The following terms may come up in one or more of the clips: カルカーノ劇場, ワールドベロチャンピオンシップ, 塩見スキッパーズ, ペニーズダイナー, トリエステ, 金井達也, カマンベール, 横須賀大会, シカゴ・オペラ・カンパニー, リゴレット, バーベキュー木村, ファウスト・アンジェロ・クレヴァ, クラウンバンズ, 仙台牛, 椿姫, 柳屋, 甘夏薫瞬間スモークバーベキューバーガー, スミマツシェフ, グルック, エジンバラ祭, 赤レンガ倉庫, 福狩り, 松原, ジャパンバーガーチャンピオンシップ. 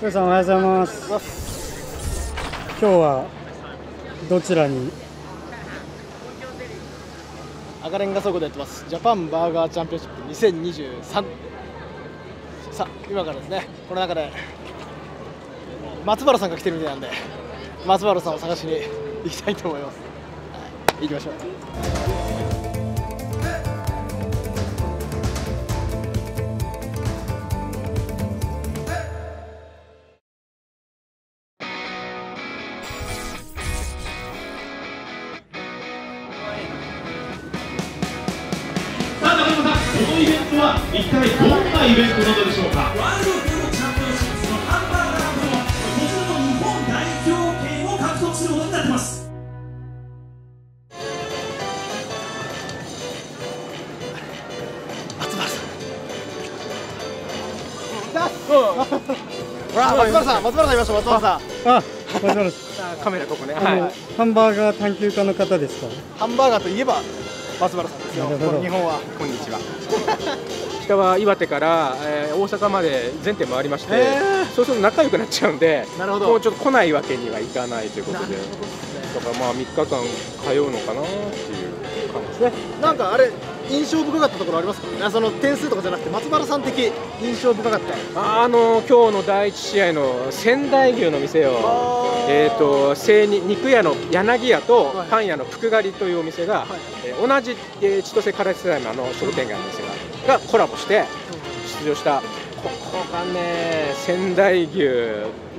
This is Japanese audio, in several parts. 皆さんおはようございます。今日はどちらに？赤レンガ倉庫でやってます。ジャパンバーガーチャンピオンシップ2023。さあ今からですね。この中で松原さんが来てるみたいなんで、松原さんを探しに行きたいと思います。行きましょう。このイベントは一体どんなイベントなのでしょうか。ワールドベロチャンピオンシップのハンバーガー部門、こちらの日本代表権を獲得することになってます。松原さん、松原さんいました。松原さん、松原さん、カメラここね。ハンバーガー探求家の方ですか。ハンバーガーといえば松原さんですよ。日本はこんにちは。北は岩手から、大阪まで全店回りまして、そうすると仲良くなっちゃうんで、もうちょっと来ないわけにはいかないということで、ね、だからまあ3日間通うのかなっていう感じですね。なんかあれ印象深かったところありますかね。その点数とかじゃなくて松原さん的印象深かった。今日の第1試合の仙台牛の店を。肉屋の柳屋とパン屋の福狩りというお店が、同じ千歳唐津世代の商店街の店がコラボして出場した。ここがね、仙台牛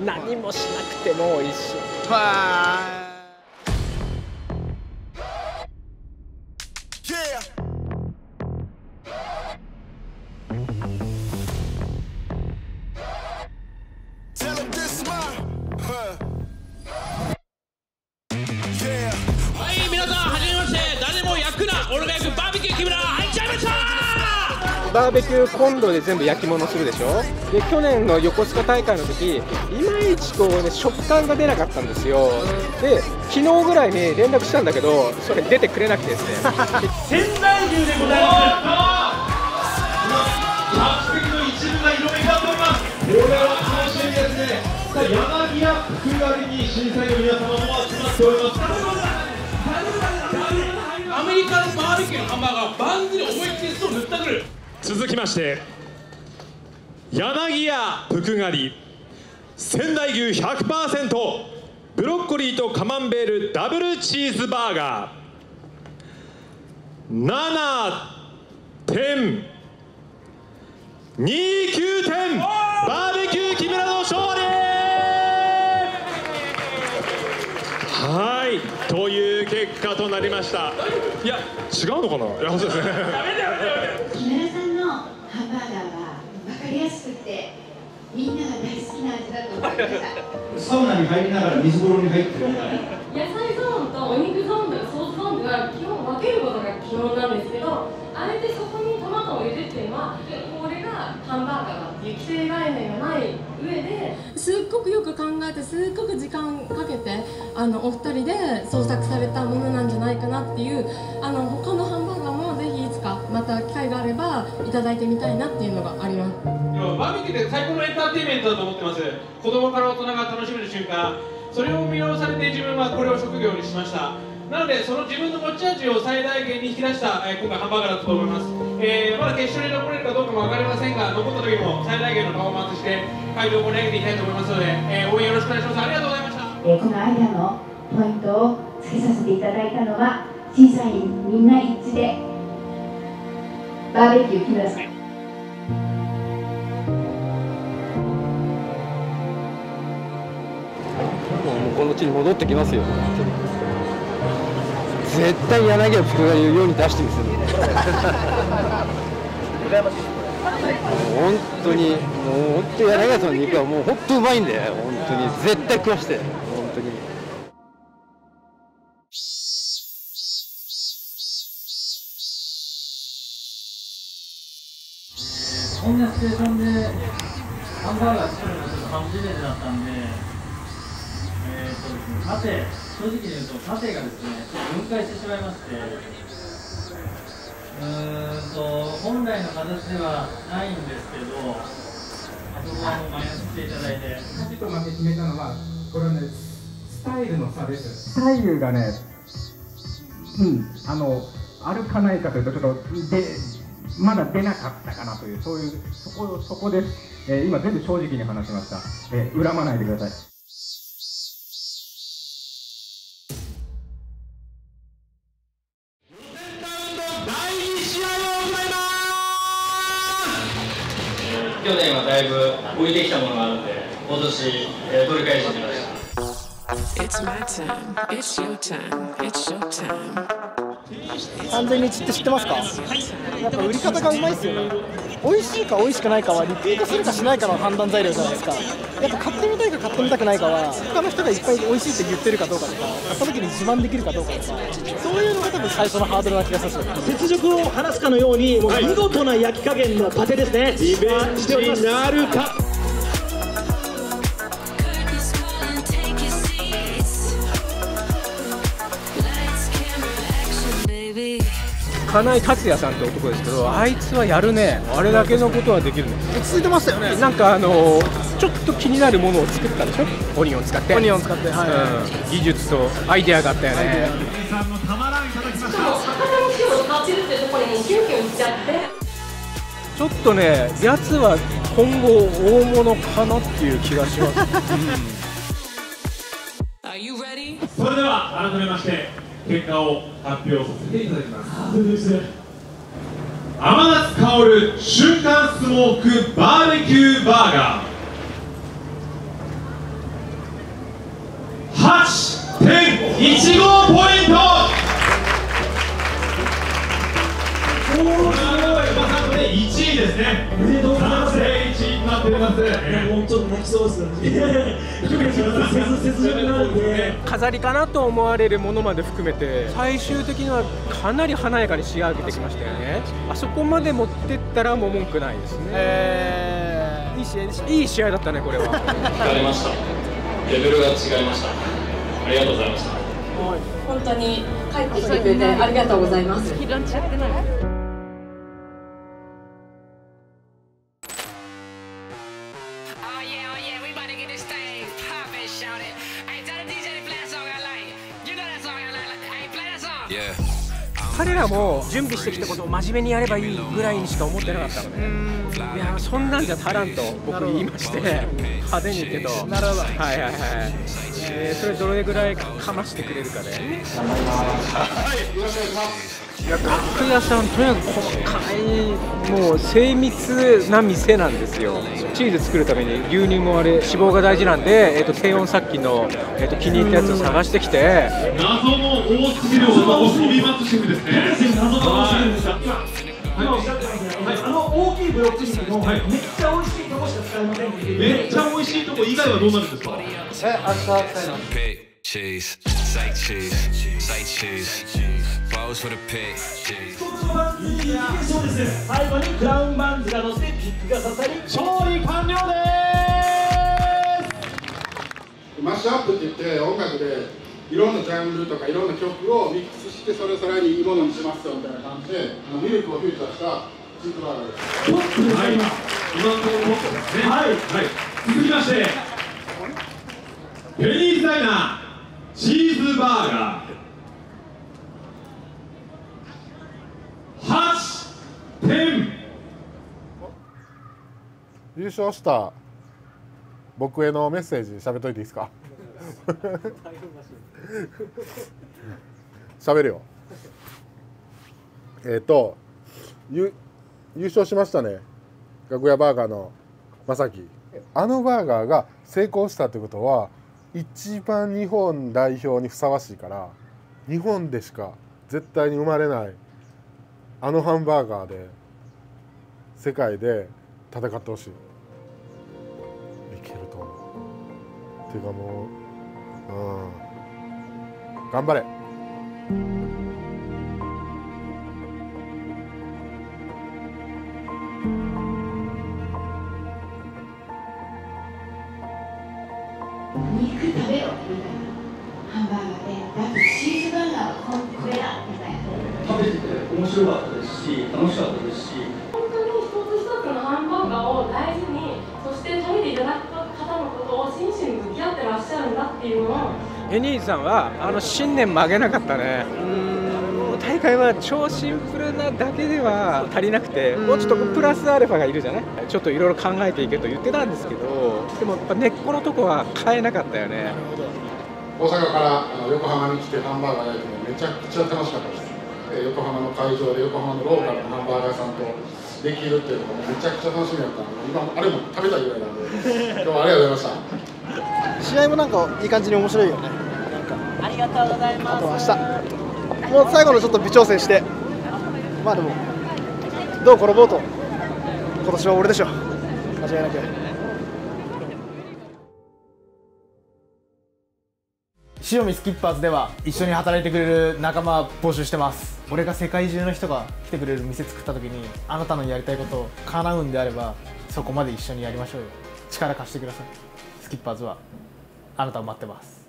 何もしなくても美味しい。わバーベキューコンロで全部焼き物するでしょ。で去年の横須賀大会の時、いまいちこうね食感が出なかったんですよ。で昨日ぐらいに連絡したんだけど、それ出てくれなくてですね。仙台牛でございます。客席の一部が色めかっております。これは最終にですね、柳屋福狩りに審査員の皆様も集まっております。アメリカのバーベキューのハンバーガー、バンズに思いっきり酢を塗ったくる。続きまして柳屋福狩り仙台牛 100% ブロッコリーとカマンベールダブルチーズバーガー 7.29 点、バーベキュー木村の勝利。はいという結果となりました。いや違うのかな。いや本当ですね。みんなが大好きな味だと思いました。サウナに入りながら水風呂に入ってる。野菜ゾーンとお肉ゾーンとソースゾーンが基本分けることが基本なんですけど、あえてそこにトマトを入れるっていうのは、これがハンバーガーだっていう規定概念がない上で、すっごくよく考えて、すっごく時間かけてお二人で創作されたものなんじゃないかなっていう、他のハンバーガーもぜひいつかまた機会があればいただいてみたいなっていうのがあります。バーベキューって最高のエンターテインメントだと思ってます。子供から大人が楽しめる瞬間、それを見直されて自分はこれを職業にしました。なのでその自分の持ち味を最大限に引き出した、今回ハンバーガーだったと思います。まだ決勝に残れるかどうかも分かりませんが、残った時も最大限のパフォーマンスして会場を盛り上げていきたいと思いますので、応援よろしくお願いします。ありがとうございました。このアイデアのポイントをつけさせていただいたのは、審査員みんな一致でバーベキュー木村さん、この地に戻ってきますよ。絶対柳家福が言うように出してみせる。本当にもう本当柳家さんの肉はもう本当うまいんだよ。本当に絶対食わして本当に。こんなステーションでハンバーガー作るのちょっと初めてだったんで。パテ、正直に言うとパテがですね、分解してしまいまして、本来の形ではないんですけど、そのままマイナスしていただいて。勝ちと負け決めたのはこれはね、スタイルの差です。スタイルがね、あるかないかというと、ちょっとでまだ出なかったかなという、そういう、そこです。今全部正直に話しました。恨まないでください。去年はだいぶ浮いてきたものがあるので、今年、取り返してきました。安全に散って知ってますか？はい、やっぱ売り方がうまいですよね。美味しいか美味しくないかはリピートするかしないかの判断材料じゃないですか。やっぱ買ってみたいか買ってみたくないかは、他の人がいっぱい美味しいって言ってるかどうかとか、買った時に自慢できるかどうかとか、そういうのが多分最初のハードルな気がする。雪辱を晴らすかのように、もう見事な焼き加減のパテですね。リベンジになるか。金井達也さんって男ですけど、あいつはやるね。あれだけのことはできるね。落ち着いてましたよね。なんかちょっと気になるものを作ったでしょ。オニオン使って。オニオン使って。はい。技術とアイデアがあったよね。さんのたまらんいただきました。ちょっとね、やつは今後大物かなっていう気がします。それでは改めまして。結果を発表させていただきます。甘夏薫瞬間スモークバーベキューバーガー 8.15 ポイント。お1位ですね。おめでとうございます。1位になっております。もうちょっと泣きそうですよね。飾りかなと思われるものまで含めて、最終的にはかなり華やかに仕上げてきましたよね。あそこまで持ってったらもう文句ないですね。いい試合でした。いい試合だったね、これは。疲れました。レベルが違いました。ありがとうございました。本当に帰ってきてくれてありがとうございます。ひどんちゃってない。彼らも準備してきたことを真面目にやればいいぐらいにしか思ってなかったので、いやそんなんじゃ足らんと僕言いまして、派手に言うけど、それどれぐらいかましてくれるかで、楽屋さん、とにかく細かい、もう精密な店なんですよ。チーズ作るために牛乳もあれ脂肪が大事なんで、低温殺菌の、気に入ったやつを探してきて、謎の大すぎる男、スミマツシェフですね。謎の大すぎるんですが、今おっしゃってましたけど、あの大きいブロックチーズのめっちゃ美味しいとこしか使えませんので、めっちゃ美味しいとこ以外はどうなるんですか？そうですね、最後にクラウンバンズが乗せてキックが刺さり勝利完了です。マッシュアップっていって音楽でいろんなジャンルとかいろんな曲をミックスして、それぞれにいいものにしますよみたいな感じで、ミルクをフィーチャーしたチーズバーガーです。はい、今のところ持ってますね。はい、はい、続きましてペニーズダイナーチーズバーガー優勝した僕へのメッセージ喋っといていいですか？喋るよ。優勝しましたね、楽屋バーガーのまさき。あのバーガーが成功したってことは、一番日本代表にふさわしいから、日本でしか絶対に生まれないあのハンバーガーで世界で戦ってほしい。いけると思う。っていうかもう、頑張れ。肉食べよみたいなハンバーガーで、だってチーズバーガーはこれだみたいな。食べてて面白かったですし、楽しかったですし。本当に一つ一つのハンバーガーを大事に、そして。エニーさんは新年曲げなかったね。大会は超シンプルなだけでは足りなくて、もうちょっとプラスアルファがいるじゃない、ちょっといろいろ考えていけと言ってたんですけど、でもやっぱ根っこのとこは変えなかったよね。大阪から横浜に来てハンバーガー焼いてもめちゃくちゃ楽しかったです。横浜の会場で横浜のローカルのハンバーガー屋さんとできるっていうのがめちゃくちゃ楽しみだったので、今あれも食べたいぐらいなんで、今日はありがとうございました。試合もなんかいい感じに面白いよね。ありがとうございます。あと明日。もう最後のちょっと微調整して、まあでも、どう転ぼうと、今年は俺でしょ、間違いなく。塩見スキッパーズでは、一緒に働いてくれる仲間募集してます。俺が世界中の人が来てくれる店作ったときに、あなたのやりたいことを叶うんであれば、そこまで一緒にやりましょうよ。力貸してください。スキッパーズは、あなたを待ってます。